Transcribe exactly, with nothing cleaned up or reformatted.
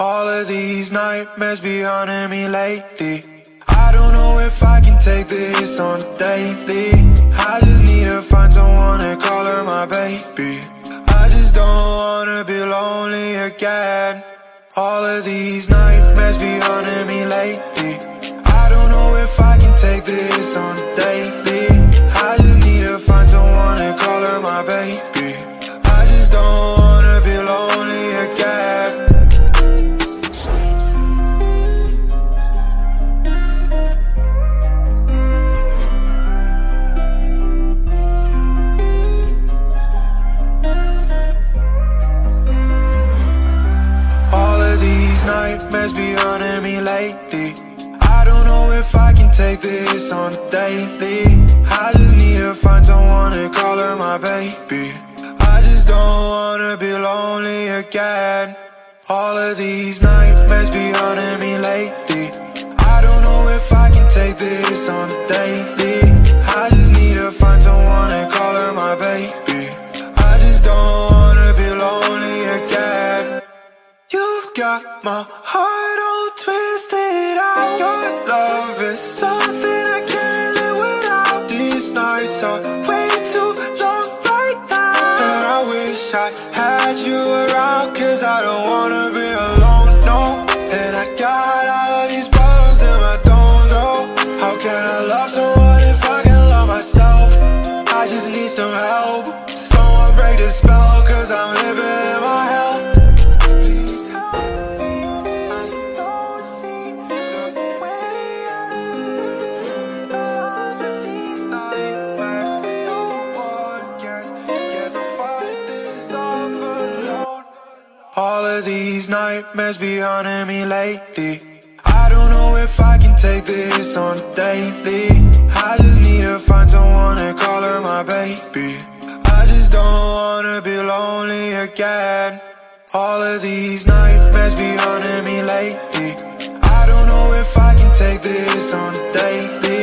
All of these nightmares be haunting me lately. I don't know if I can take this on daily. I just need to find someone and call her my baby. I just don't wanna be lonely again. All of these nightmares be haunting me lately. I don't know if I can take this on daily. I just need to find someone and call her my baby. I just don't wanna be lonely again. Nightmares be haunting me lately. I don't know if I can take this on a daily. I just need to find someone and call her my baby. I just don't wanna be lonely again. All of these nightmares be haunting me lately. I don't know if I can take this on a daily. I just need to find someone and call her my baby. I just don't wanna be lonely again. You've got my heart all twisted out. Your love is something I can't live without. These nights are way too long right now. But I wish I had you around, cause I don't wanna be alone, no. And I got all of these bottles in my dome, though. How can I love someone if I can love myself? I just need some help. Someone break the spell, cause I'm living in my hell. All of these nightmares be haunting me lately. I don't know if I can take this on a daily. I just need to find someone and call her my baby. I just don't wanna be lonely again. All of these nightmares be haunting me lately. I don't know if I can take this on a daily.